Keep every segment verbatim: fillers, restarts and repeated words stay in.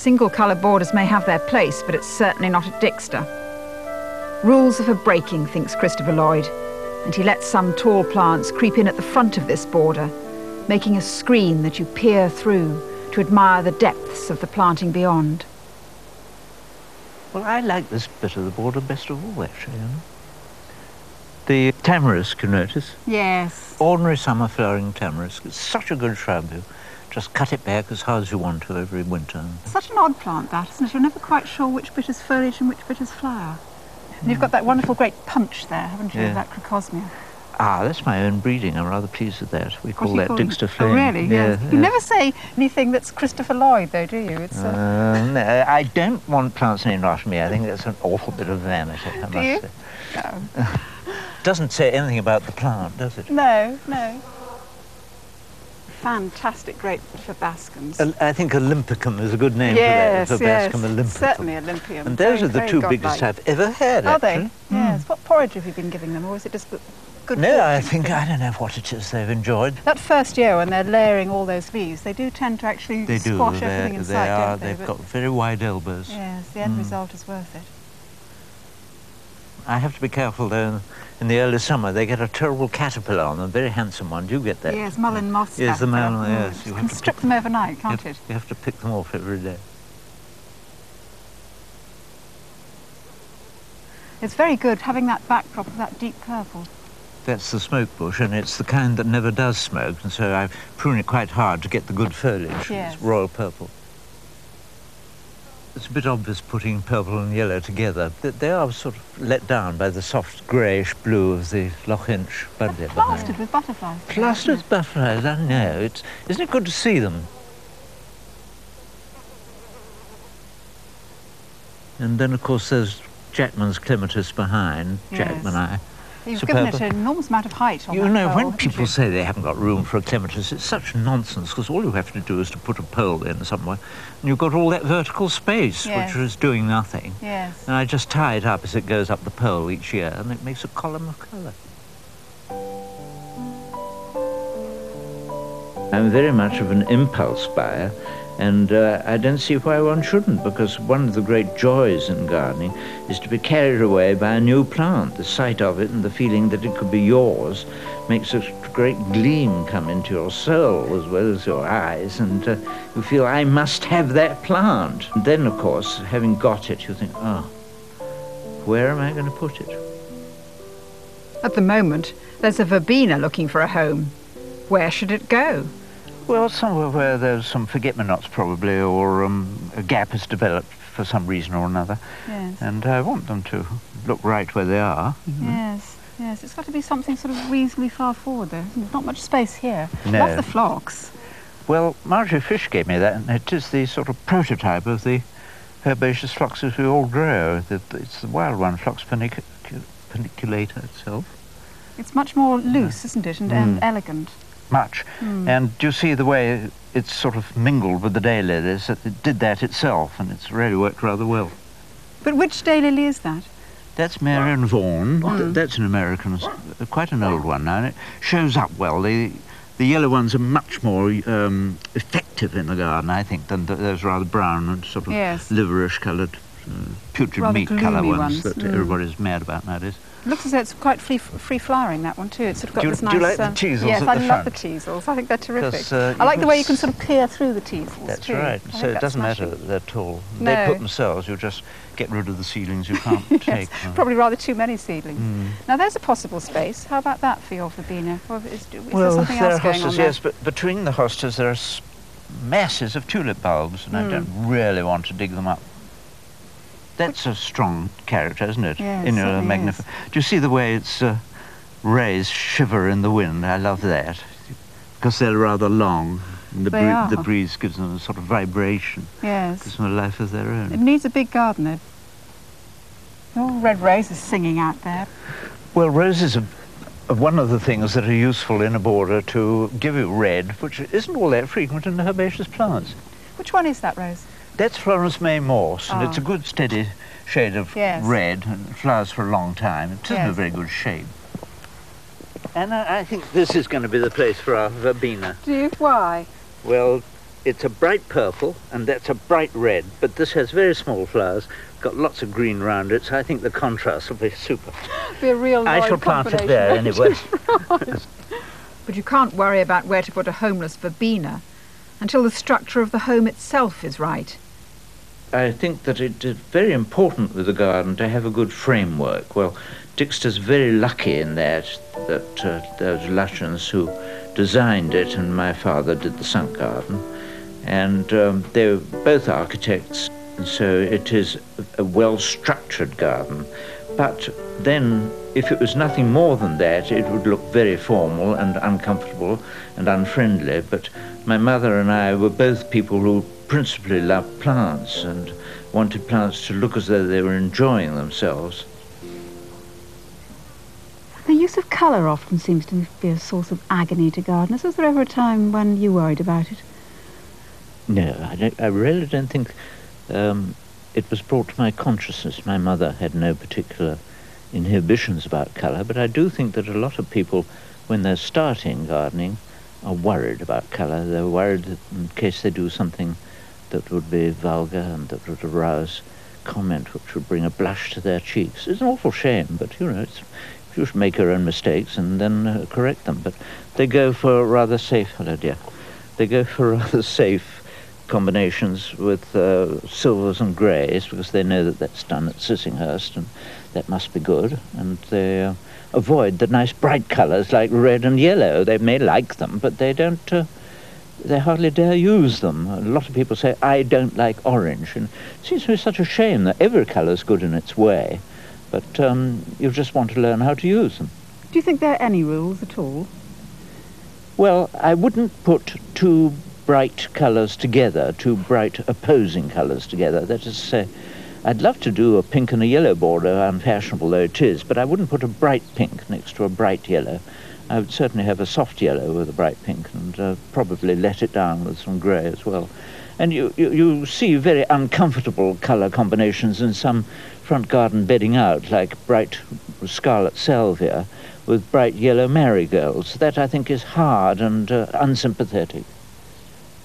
Single colour borders may have their place, but it's certainly not at Dixter. Rules are for breaking, thinks Christopher Lloyd, and he lets some tall plants creep in at the front of this border, making a screen that you peer through to admire the depths of the planting beyond. Well, I like this bit of the border best of all, actually. You know? The tamarisk, you notice? Yes. Ordinary summer flowering tamarisk. It's such a good shrub. You just cut it back as hard as you want to every winter. Such an odd plant, that, isn't it? You're never quite sure which bit is foliage and which bit is flower. And mm. You've got that wonderful great punch there, haven't you, yeah. That crocosmia? Ah, that's my own breeding. I'm rather pleased with that. We call that Dixter flame. Oh, really? Yeah, yes. You yeah. never say anything that's Christopher Lloyd, though, do you? It's uh, a... No, I don't want plants named after me. I think that's an awful bit of vanity, I must do you? say. No. Doesn't say anything about the plant, does it? No, no. Fantastic grape for Bascums. Uh, I think Olympicum is a good name yes, for that, for yes, Bascum Olympicum. Certainly Olympium. And those very, are the two godlike. biggest I've ever had, Are actually. they? Mm. Yes. What porridge have you been giving them, or is it just good No, porridge? I think, I don't know what it is they've enjoyed. That first year when they're layering all those leaves, they do tend to actually they squash do. everything in sight, are, don't they? They've but got very wide elbows. Yes, the end mm. result is worth it. I have to be careful, though, in the early summer. They get a terrible caterpillar on them, a very handsome one. Do you get that? Yes, mullein moss. Yes, the mullein, mm. yes. You, you can have to strip them, them overnight, can't you it? You have to pick them off every day. It's very good having that backdrop of that deep purple. That's the smoke bush, and it's the kind that never does smoke, and so I prune it quite hard to get the good foliage. Yes. It's royal purple. It's a bit obvious putting purple and yellow together. They are sort of let down by the soft greyish blue of the Lochinch buddleia. Plastered with butterflies. Plastered with butterflies, I know. It's, isn't it good to see them? And then, of course, there's Jackman's clematis behind. Yes. Jackman, I... You've superb. given it an enormous amount of height on You know, pole, when people you? say they haven't got room for a clematis, it's such nonsense, because all you have to do is to put a pole in somewhere, and you've got all that vertical space, yes. which is doing nothing. Yes. And I just tie it up as it goes up the pole each year, and it makes a column of colour. I'm very much of an impulse buyer, and uh, I don't see why one shouldn't, because one of the great joys in gardening is to be carried away by a new plant. The sight of it and the feeling that it could be yours makes a great gleam come into your soul as well as your eyes, and uh, you feel, I must have that plant. And then, of course, having got it, you think, oh, where am I going to put it? At the moment, there's a verbena looking for a home. Where should it go? Well, somewhere where there's some forget-me-nots, probably, or um, a gap has developed for some reason or another. Yes. And I want them to look right where they are. Mm-hmm. Yes, yes. It's got to be something sort of reasonably far forward, though. There's not much space here. No. Love the phlox. Well, Marjorie Fish gave me that, and it is the sort of prototype of the herbaceous phloxes we all grow. The, it's the wild one, Phlox paniculata itself. It's much more loose, isn't it, and, mm. and elegant. Much. Mm. And do you see the way it's sort of mingled with the daylilies? It did that itself, and it's really worked rather well. But which daylily is that? That's Marion Vaughan. Mm. Th that's an American, quite an old one now, and it shows up well. The, the yellow ones are much more um, effective in the garden, I think, than the, those rather brown and sort of yes. liverish-coloured, uh, putrid meat-colour ones, ones that mm. everybody's mad about nowadays. Looks as though it's quite free, free flowering, that one, too. It's sort of got you, this nice... Do you like um, the teasels Yes, I the love the teasels. I think they're terrific. Uh, I like the way you can sort of peer through the teasels, That's too. right. I so it doesn't matter that they're tall. No. They put themselves. You just get rid of the seedlings you can't yes, take. Yes, probably rather too many seedlings. Mm. Now, there's a possible space. How about that for your verbena? Or is, is well, there something there else are hostas, going on there? Yes, but between the hostas there are masses of tulip bulbs, and mm. I don't really want to dig them up. That's a strong character, isn't it? Yes, in a magnificent. Do you see the way its uh, rays shiver in the wind? I love that, because they're rather long. And the, they are. The breeze gives them a sort of vibration. Yes. Gives them a life of their own. It needs a big garden, though. Oh, red roses singing out there. Well, roses are one of the things that are useful in a border to give you red, which isn't all that frequent in herbaceous plants. Which one is that rose? That's Florence May Morse, oh. and it's a good steady shade of yes. red, and it flowers for a long time. It isn't yes. a very good shade. And I, I think this is going to be the place for our verbena. Do you? Why? Well, It's a bright purple, and that's a bright red, but this has very small flowers, got lots of green round it, so I think the contrast will be super. Be a real I shall plant it there anyway. Right. But you can't worry about where to put a homeless verbena until the structure of the home itself is right. I think that it is very important with the garden to have a good framework. Well, Dixter's very lucky in that, that uh, those Lutyens who designed it and my father did the sunk garden, and um, they were both architects, and so it is a well-structured garden. But then, if it was nothing more than that, it would look very formal and uncomfortable and unfriendly. But my mother and I were both people who principally loved plants and wanted plants to look as though they were enjoying themselves. The use of colour often seems to be a source of agony to gardeners. Was there ever a time when you worried about it? No, I, don't, I really don't think um, it was brought to my consciousness. My mother had no particular inhibitions about colour, but I do think that a lot of people, when they're starting gardening, are worried about colour. They're worried that in case they do something that would be vulgar and that would arouse comment which would bring a blush to their cheeks. It's an awful shame, but you know, it's, you should make your own mistakes and then uh, correct them. But they go for rather safe, hello dear, they go for rather safe combinations with uh, silvers and greys, because they know that that's done at Sissinghurst and that must be good, and they uh, avoid the nice bright colours like red and yellow. They may like them, but they don't... Uh, they hardly dare use them. A lot of people say, I don't like orange, and it seems to me such a shame that every colour's good in its way, but um, you just want to learn how to use them. Do you think there are any rules at all? Well, I wouldn't put two bright colours together, two bright opposing colours together. That is to say, I'd love to do a pink and a yellow border, unfashionable though it is, but I wouldn't put a bright pink next to a bright yellow. I would certainly have a soft yellow with a bright pink, and uh, probably let it down with some grey as well. And you, you, you see very uncomfortable colour combinations in some front garden bedding out, like bright scarlet salvia with bright yellow marigolds. That, I think, is hard and uh, unsympathetic.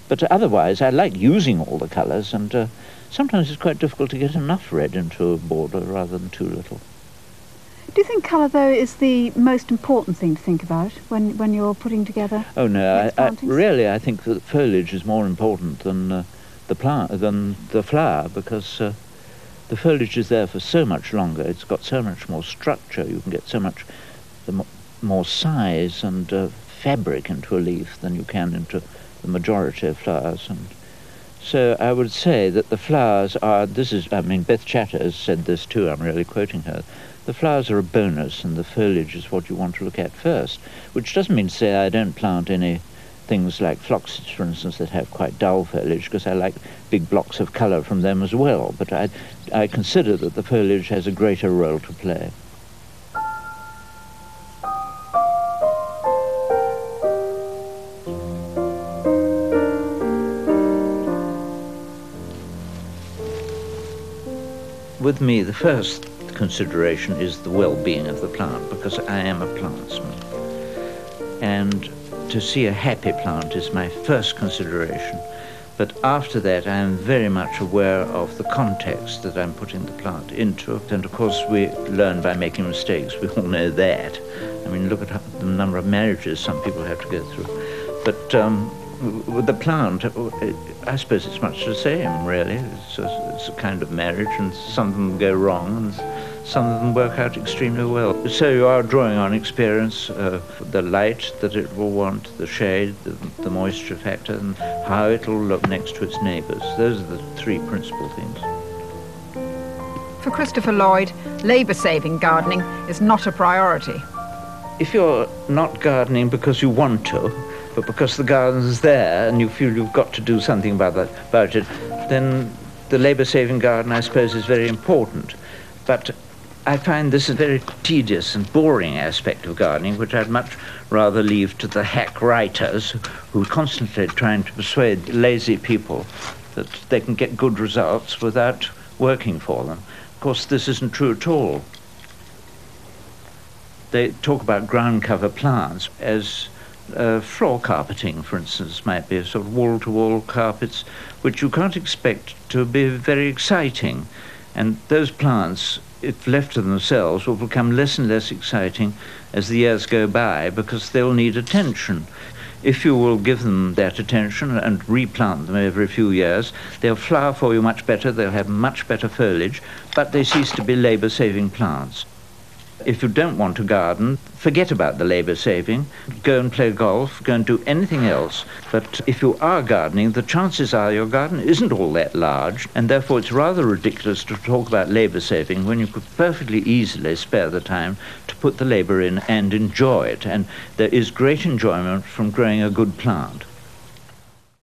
But otherwise, I like using all the colours, and uh, sometimes it's quite difficult to get enough red into a border rather than too little. Do you think colour, though, is the most important thing to think about when, when you're putting together? Oh, no, I, I, really I think that foliage is more important than, uh, the, plant, than the flower, because uh, the foliage is there for so much longer. It's got so much more structure. You can get so much the more size and uh, fabric into a leaf than you can into the majority of flowers. And so I would say that the flowers are, this is, I mean, Beth Chatter has said this too, I'm really quoting her, the flowers are a bonus and the foliage is what you want to look at first, which doesn't mean to say I don't plant any things like phloxes, for instance, that have quite dull foliage, because I like big blocks of colour from them as well, but I, I consider that the foliage has a greater role to play. With me, the first consideration is the well-being of the plant, because I am a plantsman, and to see a happy plant is my first consideration. But after that, I am very much aware of the context that I'm putting the plant into, and of course we learn by making mistakes. We all know that. I mean, look at the number of marriages some people have to go through. But um, with the plant, I suppose it's much the same, really. It's a, it's a kind of marriage, and some of them go wrong, and some of them work out extremely well. So you are drawing on experience, uh, the light that it will want, the shade, the, the moisture factor, and how it will look next to its neighbours. Those are the three principal things. For Christopher Lloyd, labour-saving gardening is not a priority. If you're not gardening because you want to, but because the garden's there and you feel you've got to do something about, that, about it, then the labour-saving garden, I suppose, is very important. But I find this a very tedious and boring aspect of gardening, which I'd much rather leave to the hack writers who are constantly trying to persuade lazy people that they can get good results without working for them. Of course, this isn't true at all. They talk about ground cover plants as uh, floor carpeting, for instance, might be a sort of wall-to-wall carpets, which you can't expect to be very exciting. And those plants, if left to themselves, will become less and less exciting as the years go by, because they'll need attention. If you will give them that attention and replant them every few years, they'll flower for you much better, they'll have much better foliage, but they cease to be labour-saving plants. If you don't want to garden, forget about the labour-saving, go and play golf, go and do anything else. But if you are gardening, the chances are your garden isn't all that large, and therefore it's rather ridiculous to talk about labour-saving when you could perfectly easily spare the time to put the labour in and enjoy it. And there is great enjoyment from growing a good plant.